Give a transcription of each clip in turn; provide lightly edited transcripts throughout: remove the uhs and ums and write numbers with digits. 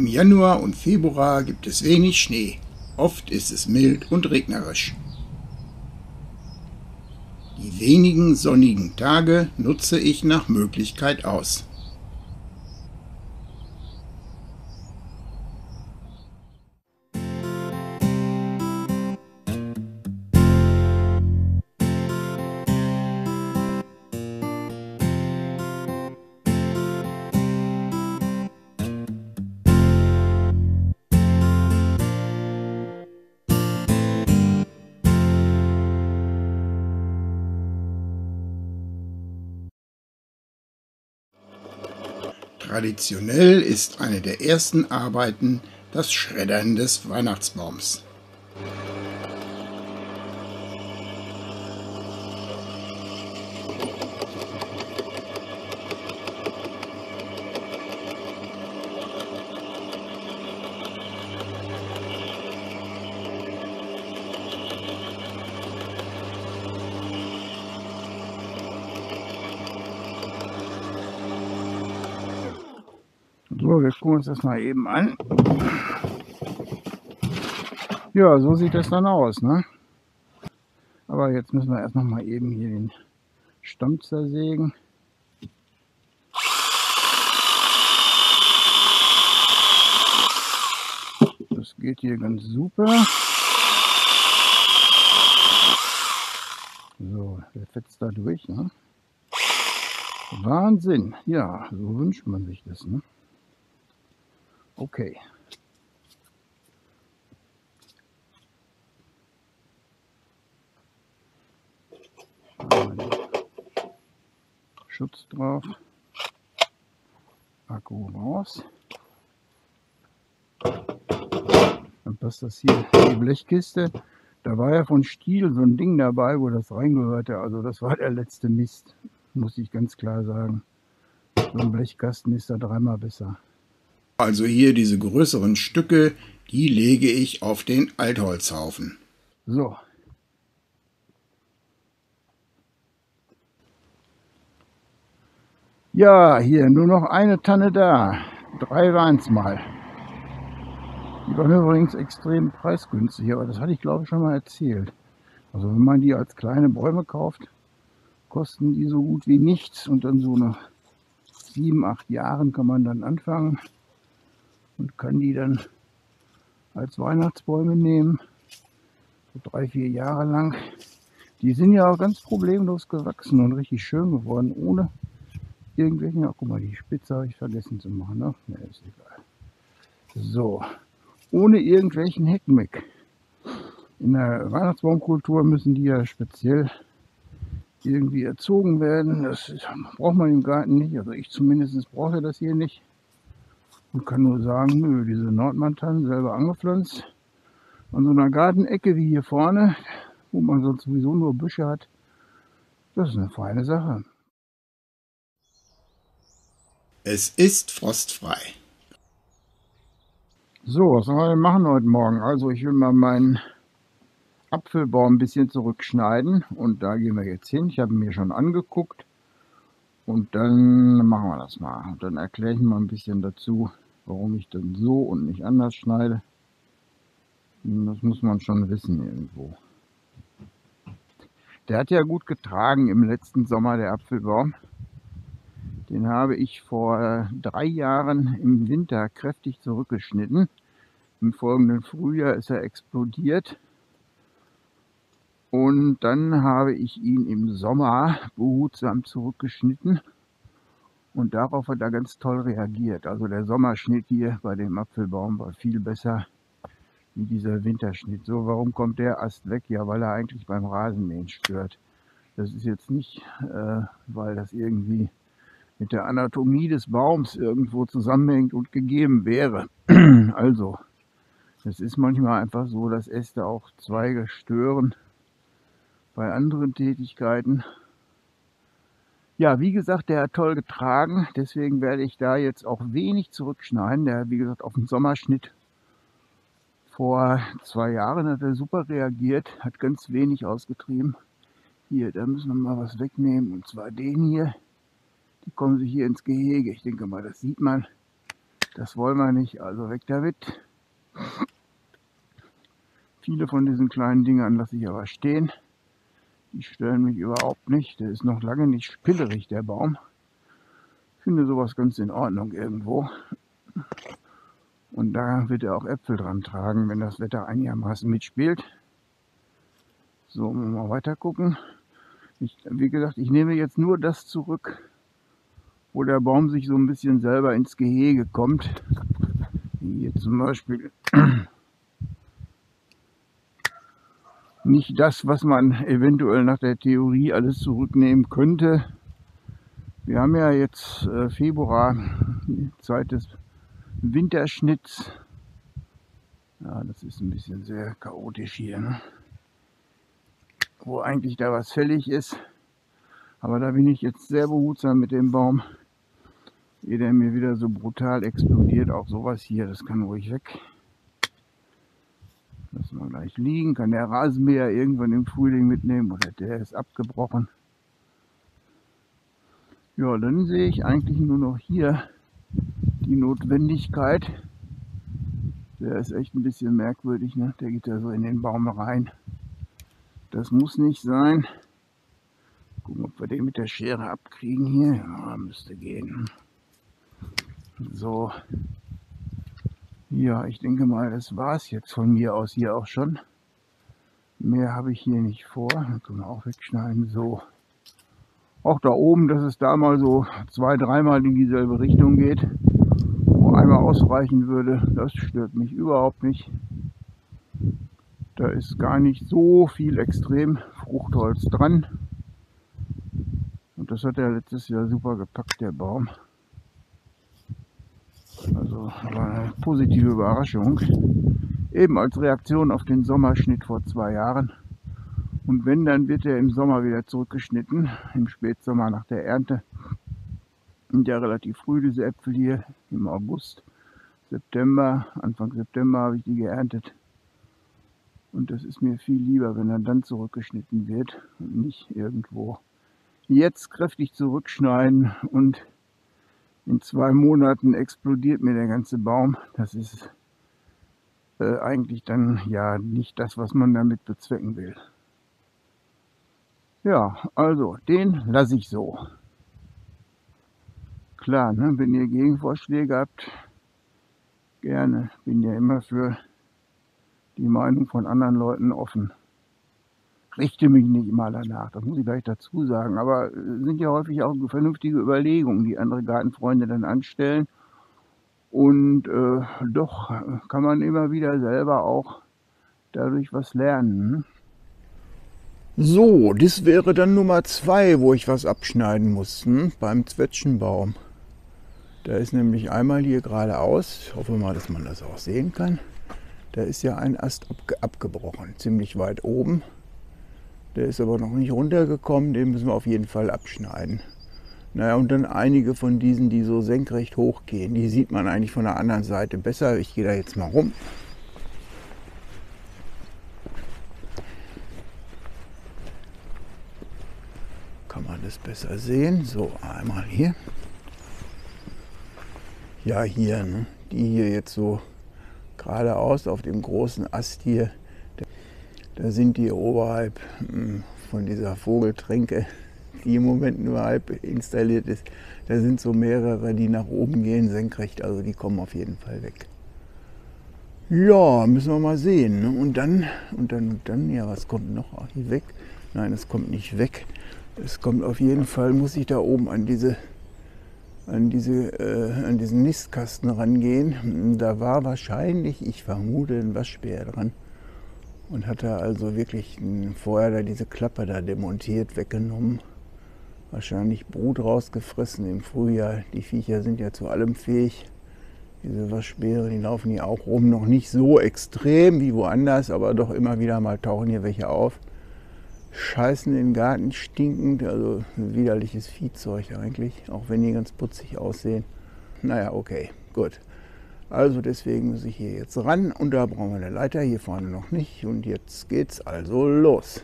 Im Januar und Februar gibt es wenig Schnee. Oft ist es mild und regnerisch. Die wenigen sonnigen Tage nutze ich nach Möglichkeit aus. Traditionell ist eine der ersten Arbeiten das Schreddern des Weihnachtsbaums. So, wir gucken uns das mal eben an. Ja, so sieht das dann aus, ne? Aber jetzt müssen wir erst noch mal eben hier den Stamm zersägen. Das geht hier ganz super. So, der fetzt da durch, ne? Wahnsinn! Ja, so wünscht man sich das, ne? Okay. Schutz drauf. Akku raus. Dann passt das hier in die Blechkiste. Da war ja von Stiel so ein Ding dabei, wo das reingehörte. Also das war der letzte Mist, muss ich ganz klar sagen. So ein Blechkasten ist da dreimal besser. Also hier diese größeren Stücke, die lege ich auf den Altholzhaufen. So. Ja, hier nur noch eine Tanne da. 3 waren es mal. Die waren übrigens extrem preisgünstig, aber das hatte ich glaube ich schon mal erzählt. Also wenn man die als kleine Bäume kauft, kosten die so gut wie nichts. Und dann so nach 7, 8 Jahren kann man dann anfangen. Und kann die dann als Weihnachtsbäume nehmen, so 3, 4 Jahre lang. Die sind ja auch ganz problemlos gewachsen und richtig schön geworden, ohne irgendwelchen... Ach, guck mal, die Spitze habe ich vergessen zu machen, ne? Ne, ist egal. So, ohne irgendwelchen Heckmeck. In der Weihnachtsbaumkultur müssen die ja speziell irgendwie erzogen werden. Das braucht man im Garten nicht, also ich zumindest brauche das hier nicht. Und kann nur sagen, nö, diese Nordmann-Tannen selber angepflanzt. An so einer Gartenecke wie hier vorne, wo man sonst sowieso nur Büsche hat, das ist eine feine Sache. Es ist frostfrei. So, was sollen wir denn machen heute Morgen? Also ich will mal meinen Apfelbaum ein bisschen zurückschneiden. Und da gehen wir jetzt hin. Ich habe ihn mir schon angeguckt. Und dann machen wir das mal. Und dann erkläre ich mal ein bisschen dazu, warum ich denn so und nicht anders schneide. Das muss man schon wissen irgendwo. Der hat ja gut getragen im letzten Sommer, der Apfelbaum. Den habe ich vor 3 Jahren im Winter kräftig zurückgeschnitten. Im folgenden Frühjahr ist er explodiert. Und dann habe ich ihn im Sommer behutsam zurückgeschnitten und darauf hat er ganz toll reagiert. Also der Sommerschnitt hier bei dem Apfelbaum war viel besser wie dieser Winterschnitt. So, warum kommt der Ast weg? Ja, weil er eigentlich beim Rasenmähen stört. Das ist jetzt nicht, weil das irgendwie mit der Anatomie des Baums irgendwo zusammenhängt und gegeben wäre. Also, es ist manchmal einfach so, dass Äste auch Zweige stören. Bei anderen Tätigkeiten. Ja, wie gesagt, der hat toll getragen, deswegen werde ich da jetzt auch wenig zurückschneiden. Der, wie gesagt, auf den Sommerschnitt vor 2 Jahren hat er super reagiert, hat ganz wenig ausgetrieben. Hier, da müssen wir mal was wegnehmen, und zwar den hier. Die kommen sich hier ins Gehege. Ich denke mal, das sieht man. Das wollen wir nicht, also weg damit. Viele von diesen kleinen Dingern lasse ich aber stehen. Die stören mich überhaupt nicht. Der ist noch lange nicht spillerig, der Baum. Ich finde sowas ganz in Ordnung irgendwo. Und da wird er auch Äpfel dran tragen, wenn das Wetter einigermaßen mitspielt. So, mal weiter gucken. Wie gesagt, ich nehme jetzt nur das zurück, wo der Baum sich so ein bisschen selber ins Gehege kommt. Hier zum Beispiel. Nicht das, was man eventuell nach der Theorie alles zurücknehmen könnte. Wir haben ja jetzt Februar, die Zeit des Winterschnitts. Ja, das ist ein bisschen sehr chaotisch hier, ne? Wo eigentlich da was fällig ist. Aber da bin ich jetzt sehr behutsam mit dem Baum. Ehe der mir wieder so brutal explodiert, auch sowas hier, das kann ruhig weg. Lassen wir gleich liegen. Kann der Rasenmäher irgendwann im Frühling mitnehmen oder der ist abgebrochen. Ja, dann sehe ich eigentlich nur noch hier die Notwendigkeit. Der ist echt ein bisschen merkwürdig, ne? Der geht da so in den Baum rein. Das muss nicht sein. Gucken, ob wir den mit der Schere abkriegen hier. Ja, müsste gehen. So. Ja, ich denke mal, das war's jetzt von mir aus hier auch schon. Mehr habe ich hier nicht vor. Dann können wir auch wegschneiden. So. Auch da oben, dass es da mal so zwei-, dreimal in dieselbe Richtung geht. Wo einmal ausreichen würde, das stört mich überhaupt nicht. Da ist gar nicht so viel extrem Fruchtholz dran. Und das hat er letztes Jahr super gepackt, der Baum. Also war eine positive Überraschung, eben als Reaktion auf den Sommerschnitt vor 2 Jahren. Und wenn, dann wird er im Sommer wieder zurückgeschnitten, im Spätsommer nach der Ernte. Sind ja relativ früh diese Äpfel hier, im August, September, Anfang September habe ich die geerntet. Und das ist mir viel lieber, wenn er dann zurückgeschnitten wird und nicht irgendwo. Jetzt kräftig zurückschneiden und in 2 Monaten explodiert mir der ganze Baum. Das ist eigentlich dann ja nicht das, was man damit bezwecken will. Ja, also den lasse ich so. Klar, ne, wenn ihr Gegenvorschläge habt, gerne. Bin ja immer für die Meinung von anderen Leuten offen. Richte mich nicht immer danach, das muss ich gleich dazu sagen, aber es sind ja häufig auch vernünftige Überlegungen, die andere Gartenfreunde dann anstellen. Und doch kann man immer wieder selber auch dadurch was lernen. So, das wäre dann Nummer 2, wo ich was abschneiden muss, beim Zwetschgenbaum. Da ist nämlich einmal hier geradeaus, ich hoffe mal, dass man das auch sehen kann, da ist ja ein Ast abgebrochen, ziemlich weit oben. Der ist aber noch nicht runtergekommen, den müssen wir auf jeden Fall abschneiden. Naja, und dann einige von diesen, die so senkrecht hochgehen, die sieht man eigentlich von der anderen Seite besser. Ich gehe da jetzt mal rum. Kann man das besser sehen? So, einmal hier. Ja, hier, ne? Die hier jetzt so geradeaus auf dem großen Ast hier. Da sind die oberhalb von dieser Vogeltränke, die im Moment nur halb installiert ist. Da sind so mehrere, die nach oben gehen, senkrecht. Also die kommen auf jeden Fall weg. Ja, müssen wir mal sehen. Und dann, ja, was kommt noch weg? Nein, es kommt nicht weg. Es kommt auf jeden Fall, muss ich da oben an diesen Nistkasten rangehen. Da war wahrscheinlich, ich vermute, ein Waschbär dran. Und hat er also wirklich vorher da diese Klappe da demontiert, weggenommen. Wahrscheinlich Brut rausgefressen im Frühjahr. Die Viecher sind ja zu allem fähig. Diese Waschbären, die laufen hier auch rum. Noch nicht so extrem wie woanders, aber doch immer wieder mal tauchen hier welche auf. Scheißen in den Garten stinkend, also widerliches Viehzeug eigentlich. Auch wenn die ganz putzig aussehen. Naja, okay, gut. Also deswegen muss ich hier jetzt ran und da brauchen wir eine Leiter, hier vorne noch nicht. Und jetzt geht's also los.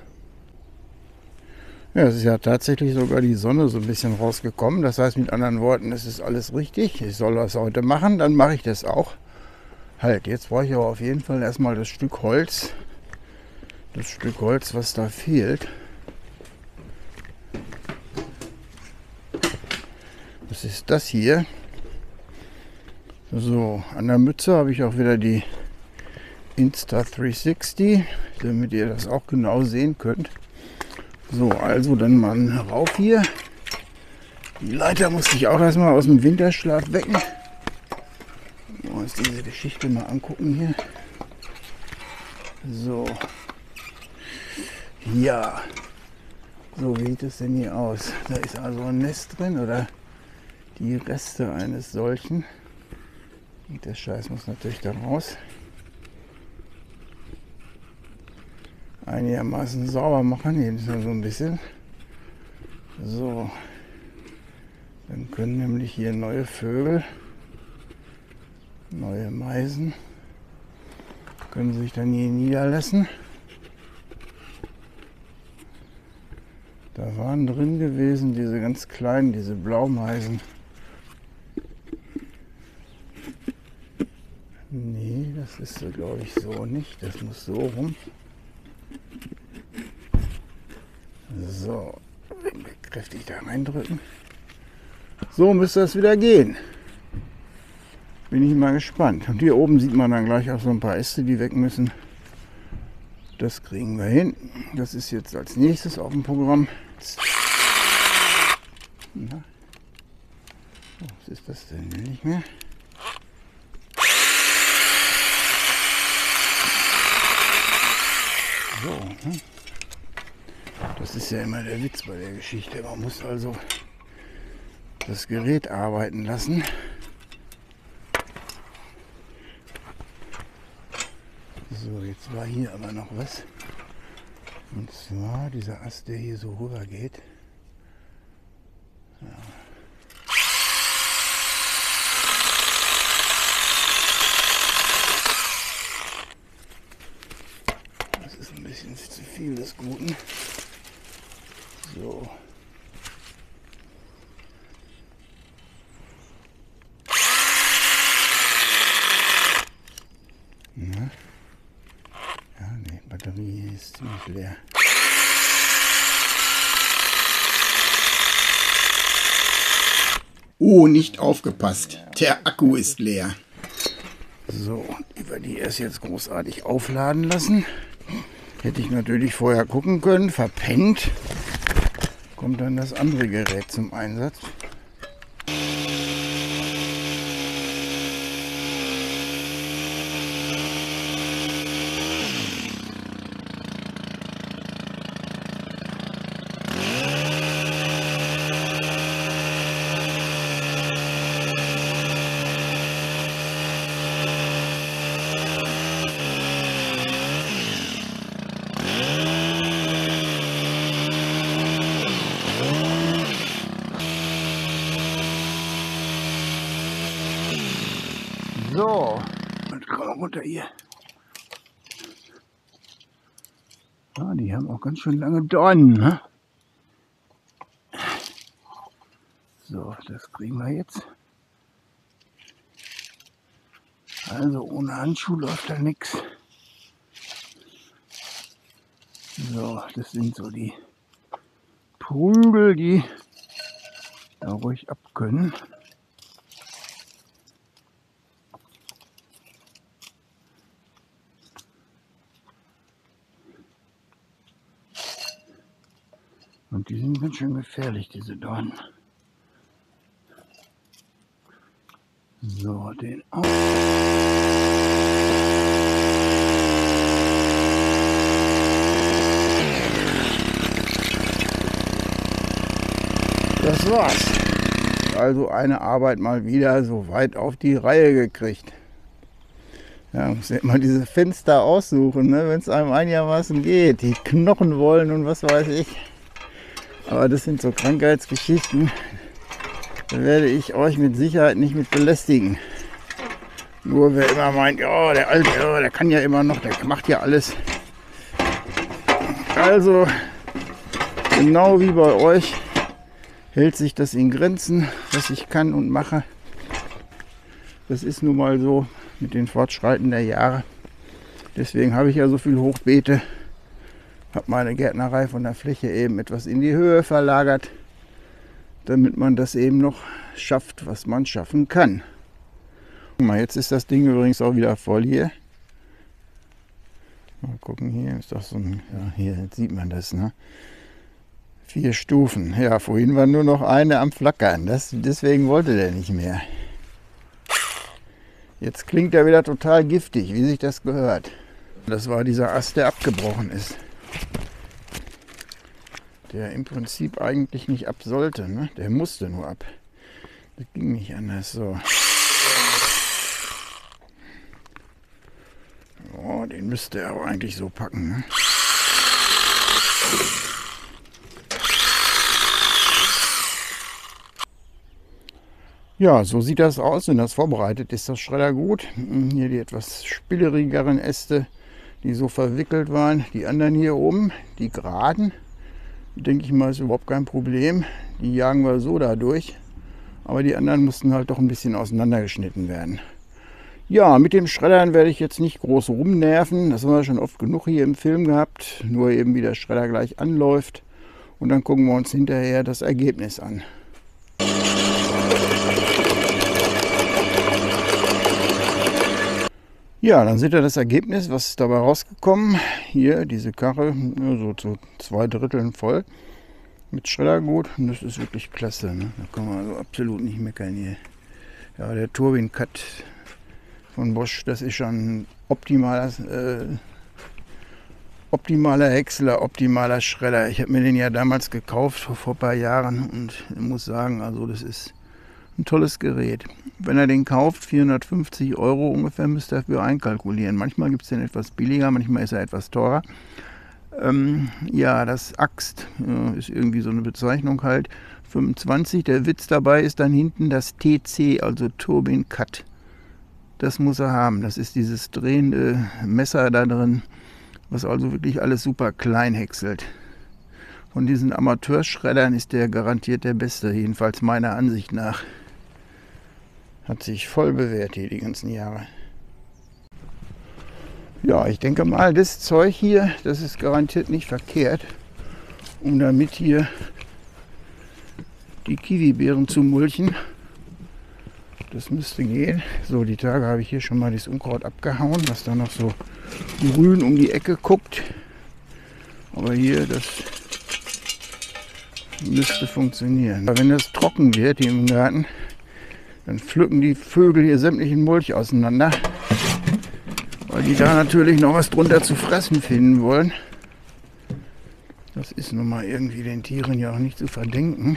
Ja, es ist ja tatsächlich sogar die Sonne so ein bisschen rausgekommen. Das heißt mit anderen Worten, es ist alles richtig. Ich soll das heute machen, dann mache ich das auch. Halt, jetzt brauche ich aber auf jeden Fall erstmal das Stück Holz. Das Stück Holz, was da fehlt. Das ist das hier. So, an der Mütze habe ich auch wieder die Insta360, damit ihr das auch genau sehen könnt. So, also dann mal rauf hier. Die Leiter musste ich auch erstmal aus dem Winterschlaf wecken. Uns diese Geschichte mal angucken hier. So. Ja. So, wie sieht es denn hier aus? Da ist also ein Nest drin oder die Reste eines solchen. Und der Scheiß muss natürlich da raus. Einigermaßen sauber machen, jedenfalls nur so ein bisschen. So. Dann können nämlich hier neue Vögel, neue Meisen, können sich dann hier niederlassen. Da waren drin gewesen diese ganz kleinen, diese Blaumeisen. Nee, das ist so, glaube ich, so nicht. Das muss so rum. So, kräftig da reindrücken. So müsste das wieder gehen. Bin ich mal gespannt. Und hier oben sieht man dann gleich auch so ein paar Äste, die weg müssen. Das kriegen wir hin. Das ist jetzt als nächstes auf dem Programm. Na. Was ist das denn? Nicht mehr. So, ne? Das ist ja immer der Witz bei der Geschichte. Man muss also das Gerät arbeiten lassen. So, jetzt war hier aber noch was. Und zwar dieser Ast, der hier so rüber geht. Ja. Das ist ein bisschen zu viel des Guten. So. Batterie ist ziemlich leer. Oh, nicht aufgepasst. Der Akku ist leer. So, über die erst jetzt großartig aufladen lassen. Hätte ich natürlich vorher gucken können. Verpennt. Kommt dann das andere Gerät zum Einsatz. So, und komm mal runter hier. Ah, die haben auch ganz schön lange Dornen, ne? So, das kriegen wir jetzt. Also ohne Handschuh läuft da nichts. So, das sind so die Prügel, die da ruhig abkönnen. Und die sind ganz schön gefährlich, diese Dornen. So, den auf. Das war's. Also eine Arbeit mal wieder so weit auf die Reihe gekriegt. Ja, muss ja immer diese Fenster aussuchen, ne, wenn es einem einigermaßen geht. Die Knochen wollen und was weiß ich. Aber das sind so Krankheitsgeschichten, da werde ich euch mit Sicherheit nicht mit belästigen. Nur wer immer meint, ja, der Alte, ja, der kann ja immer noch, der macht ja alles. Also, Genau wie bei euch hält sich das in Grenzen, was ich kann und mache. Das ist nun mal so mit den Fortschreiten der Jahre. Deswegen habe ich ja so viel Hochbeete, habe meine Gärtnerei von der Fläche eben etwas in die Höhe verlagert, damit man das eben noch schafft, was man schaffen kann. Guck mal, jetzt ist das Ding übrigens auch wieder voll hier. Mal gucken, hier ist doch so ein, ja, hier sieht man das, ne? 4 Stufen. Ja, vorhin war nur noch eine am Flackern, deswegen wollte der nicht mehr. Jetzt klingt er wieder total giftig, wie sich das gehört. Das war dieser Ast, der abgebrochen ist. Der im Prinzip eigentlich nicht ab sollte, ne? Der musste nur ab. Das ging nicht anders so. Oh, den müsste er aber eigentlich so packen, ne? Ja, so sieht das aus. Wenn das vorbereitet ist, das Schreddergut. Hier die etwas spillerigeren Äste, die so verwickelt waren. Die anderen hier oben, die geraden, denke ich mal, ist überhaupt kein Problem. Die jagen wir so da durch. Aber die anderen mussten halt doch ein bisschen auseinandergeschnitten werden. Ja, mit dem Schreddern werde ich jetzt nicht groß rumnerven. Das haben wir schon oft genug hier im Film gehabt. Nur eben, wie der Schredder gleich anläuft. Und dann gucken wir uns hinterher das Ergebnis an. Ja, dann seht ihr das Ergebnis, was ist dabei rausgekommen. Hier diese Karre, so zu 2/3 voll mit Schreddergut. Und das ist wirklich klasse, ne? Da kann man also absolut nicht meckern hier. Ja, der Turbine Cut von Bosch, das ist schon ein optimaler Häcksler, optimaler Schredder. Ich habe mir den ja damals gekauft, vor ein paar Jahren, und muss sagen, also das ist ein tolles Gerät. Wenn er den kauft, 450 € ungefähr, müsst ihr dafür einkalkulieren. Manchmal gibt es den etwas billiger, manchmal ist er etwas teurer. Ja, das Axt ist irgendwie so eine Bezeichnung halt. 25, der Witz dabei ist dann hinten das TC, also Turbine Cut. Das muss er haben. Das ist dieses drehende Messer da drin, was also wirklich alles super klein häckselt. Von diesen Amateurschreddern ist der garantiert der beste, jedenfalls meiner Ansicht nach. Hat sich voll bewährt hier die ganzen Jahre. Ja, ich denke mal, das Zeug hier, das ist garantiert nicht verkehrt, um damit hier die Kiwibeeren zu mulchen. Das müsste gehen. So, die Tage habe ich hier schon mal das Unkraut abgehauen, was da noch so grün um die Ecke guckt. Aber hier, das müsste funktionieren. Aber wenn das trocken wird hier im Garten, dann pflücken die Vögel hier sämtlichen Mulch auseinander, weil die da natürlich noch was drunter zu fressen finden wollen. Das ist nun mal irgendwie den Tieren ja auch nicht zu verdenken.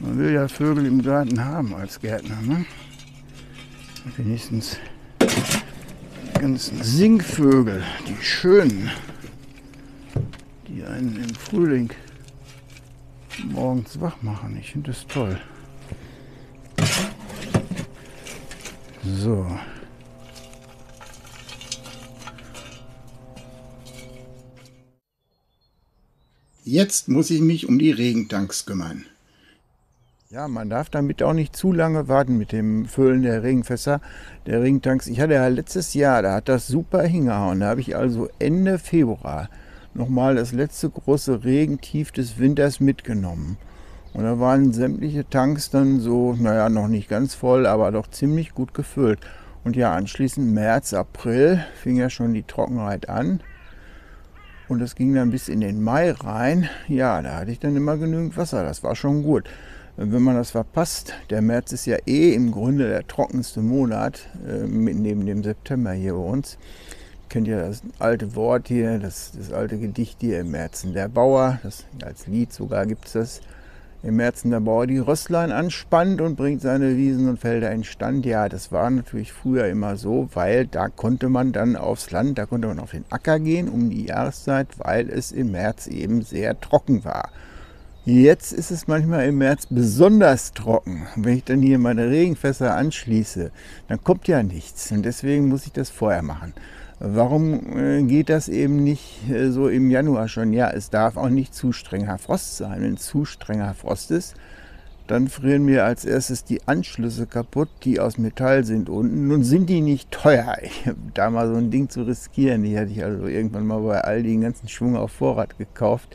Man will ja Vögel im Garten haben als Gärtner, ne? Wenigstens die ganzen Singvögel, die schönen, die einen im Frühling morgens wach machen. Ich finde das toll. So. Jetzt muss ich mich um die Regentanks kümmern. Ja, man darf damit auch nicht zu lange warten mit dem Füllen der Regenfässer, der Regentanks. Ich hatte ja letztes Jahr, da hat das super hingehauen. Da habe ich also Ende Februar nochmal das letzte große Regentief des Winters mitgenommen. Und da waren sämtliche Tanks dann so, naja, noch nicht ganz voll, aber doch ziemlich gut gefüllt. Und ja, anschließend März, April fing ja schon die Trockenheit an. Und das ging dann bis in den Mai rein. Ja, da hatte ich dann immer genügend Wasser, das war schon gut. Wenn man das verpasst, der März ist ja eh im Grunde der trockenste Monat, neben dem September hier bei uns. Kennt ihr das alte Wort hier, das alte Gedicht hier, im Märzen der Bauer, das als Lied sogar gibt es das, im Märzen der Bauer die Rösslein anspannt und bringt seine Wiesen und Felder in Stand. Ja, das war natürlich früher immer so, weil da konnte man dann aufs Land, da konnte man auf den Acker gehen um die Jahreszeit, weil es im März eben sehr trocken war. Jetzt ist es manchmal im März besonders trocken. Wenn ich dann hier meine Regenfässer anschließe, dann kommt ja nichts und deswegen muss ich das vorher machen. Warum geht das eben nicht so im Januar schon? Ja, es darf auch nicht zu strenger Frost sein. Wenn zu strenger Frost ist, dann frieren mir als erstes die Anschlüsse kaputt, die aus Metall sind unten. Nun sind die nicht teuer. Ich habe da mal so ein Ding zu riskieren. Die hatte ich also irgendwann mal bei Aldi den ganzen Schwung auf Vorrat gekauft.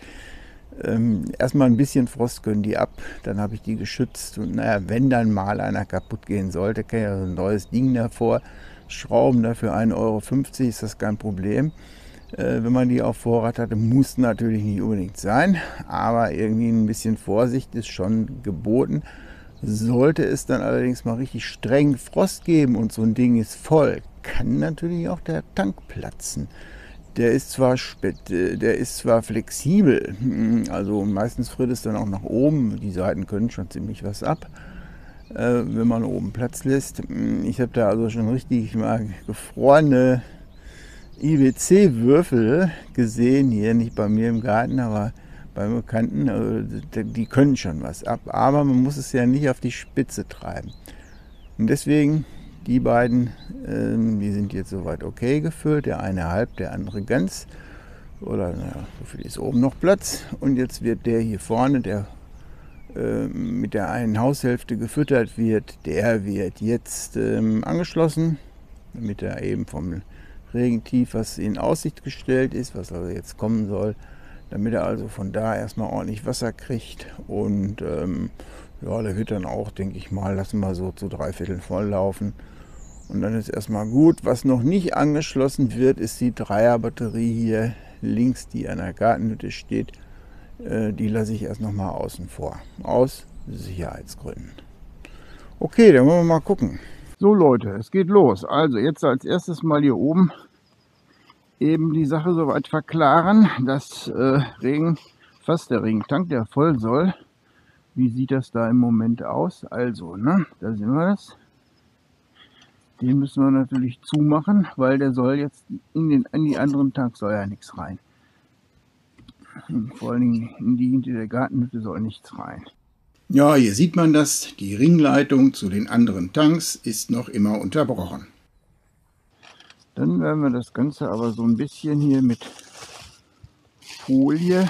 Erstmal ein bisschen Frost können die ab, dann habe ich die geschützt. Und naja, wenn dann mal einer kaputt gehen sollte, kann ich ja so ein neues Ding davor schrauben, dafür 1,50 € ist das kein Problem. Wenn man die auf Vorrat hatte, muss natürlich nicht unbedingt sein, aber irgendwie ein bisschen Vorsicht ist schon geboten. Sollte es dann allerdings mal richtig streng Frost geben und so ein Ding ist voll, kann natürlich auch der Tank platzen. Der ist zwar flexibel, also meistens friert es dann auch nach oben, die Seiten können schon ziemlich was ab, wenn man oben Platz lässt. Ich habe da also schon richtig mal gefrorene IWC-Würfel gesehen, hier nicht bei mir im Garten, aber bei Bekannten, also die können schon was ab, aber man muss es ja nicht auf die Spitze treiben. Und deswegen, die beiden, die sind jetzt soweit okay gefüllt, der eine halb, der andere ganz, oder naja, so viel ist oben noch Platz. Und jetzt wird der hier vorne, der mit der einen Haushälfte gefüttert wird, der wird jetzt angeschlossen, damit er eben vom Regentief, was in Aussicht gestellt ist, was also jetzt kommen soll, damit er also von da erstmal ordentlich Wasser kriegt. Und ja, der wird dann auch, denke ich mal, lassen wir so zu 3/4 voll laufen. Und dann ist erstmal gut. Was noch nicht angeschlossen wird, ist die 3er-Batterie hier links, die an der Gartenhütte steht. Die lasse ich erst nochmal außen vor, aus Sicherheitsgründen. Okay, dann wollen wir mal gucken. So Leute, es geht los. Also jetzt als erstes mal hier oben eben die Sache soweit verklaren. Das Regentank, der voll soll. Wie sieht das da im Moment aus? Also, ne, da sehen wir das. Den müssen wir natürlich zumachen, weil der soll jetzt in die anderen Tanks soll ja nichts rein. Und vor allen Dingen in die hinter der Gartenhütte soll nichts rein. Ja, hier sieht man das. Die Ringleitung zu den anderen Tanks ist noch immer unterbrochen. Dann werden wir das Ganze aber so ein bisschen hier mit Folie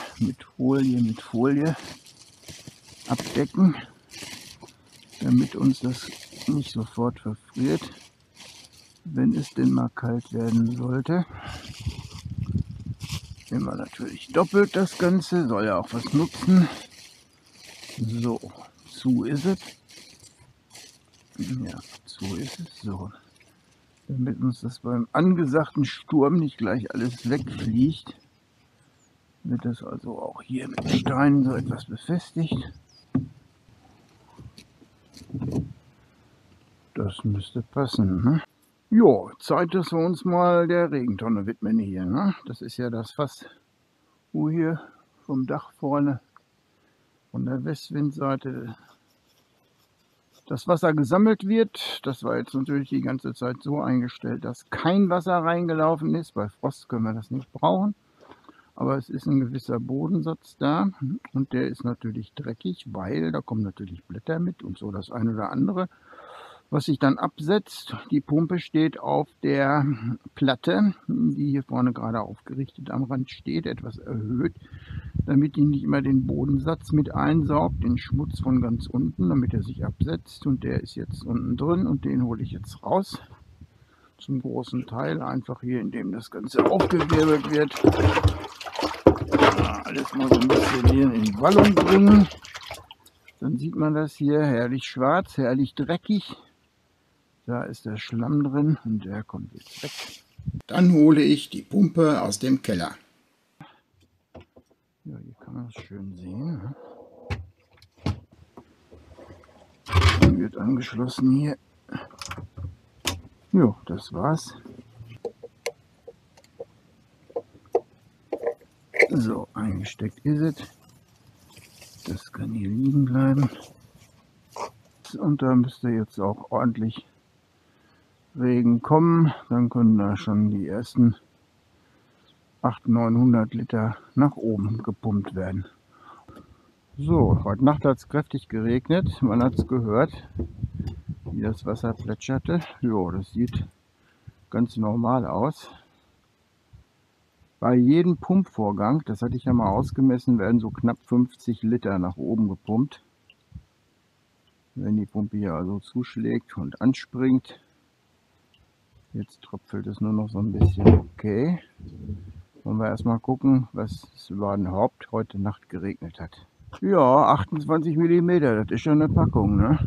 abdecken, damit uns das nicht sofort verfriert, wenn es denn mal kalt werden sollte. Immer natürlich doppelt das Ganze, soll ja auch was nutzen. So, zu ist es. Ja, zu ist es. So, damit uns das beim angesagten Sturm nicht gleich alles wegfliegt, wird das also auch hier mit Steinen so etwas befestigt. Das müsste passen, ne? Jo, Zeit, dass wir uns mal der Regentonne widmen hier, ne? Das ist ja das Fass, wo hier vom Dach vorne von der Westwindseite das Wasser gesammelt wird. Das war jetzt natürlich die ganze Zeit so eingestellt, dass kein Wasser reingelaufen ist. Bei Frost können wir das nicht brauchen. Aber es ist ein gewisser Bodensatz da und der ist natürlich dreckig, weil da kommen natürlich Blätter mit und so das ein oder andere, was sich dann absetzt. Die Pumpe steht auf der Platte, die hier vorne gerade aufgerichtet am Rand steht, etwas erhöht, damit die nicht immer den Bodensatz mit einsaugt, den Schmutz von ganz unten, damit er sich absetzt. Und der ist jetzt unten drin und den hole ich jetzt raus. Zum großen Teil einfach hier, indem das Ganze aufgewirbelt wird. Ja, alles mal so ein bisschen hier in Wallung bringen. Dann sieht man das hier, herrlich schwarz, herrlich dreckig. Da ist der Schlamm drin und der kommt jetzt weg. Dann hole ich die Pumpe aus dem Keller. Ja, hier kann man es schön sehen. Die wird angeschlossen hier. Jo, das war's. So, eingesteckt ist es. Das kann hier liegen bleiben. Und da müsste jetzt auch ordentlich Regen kommen. Dann können da schon die ersten 800-900 Liter nach oben gepumpt werden. So, heute Nacht hat es kräftig geregnet. Man hat es gehört, wie das Wasser plätscherte. Jo, das sieht ganz normal aus. Bei jedem Pumpvorgang, das hatte ich ja mal ausgemessen, werden so knapp 50 Liter nach oben gepumpt. Wenn die Pumpe hier also zuschlägt und anspringt. Jetzt tröpfelt es nur noch so ein bisschen. Okay. Wollen wir erstmal gucken, was es überhaupt heute Nacht geregnet hat. Ja, 28 mm, das ist schon eine Packung, ne?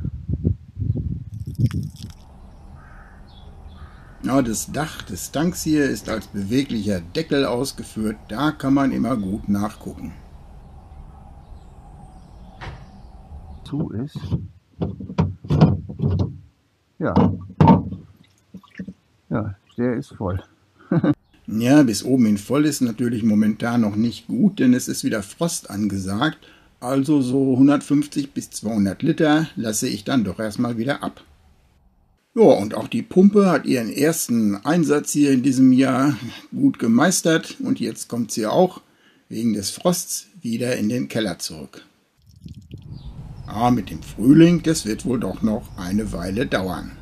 Ja, das Dach des Tanks hier ist als beweglicher Deckel ausgeführt. Da kann man immer gut nachgucken. Zu ist. Ja. Ja, der ist voll. Ja, bis oben hin voll ist natürlich momentan noch nicht gut, denn es ist wieder Frost angesagt. Also so 150 bis 200 Liter lasse ich dann doch erstmal wieder ab. Ja, und auch die Pumpe hat ihren ersten Einsatz hier in diesem Jahr gut gemeistert. Und jetzt kommt sie auch wegen des Frosts wieder in den Keller zurück. Aber mit dem Frühling, das wird wohl doch noch eine Weile dauern.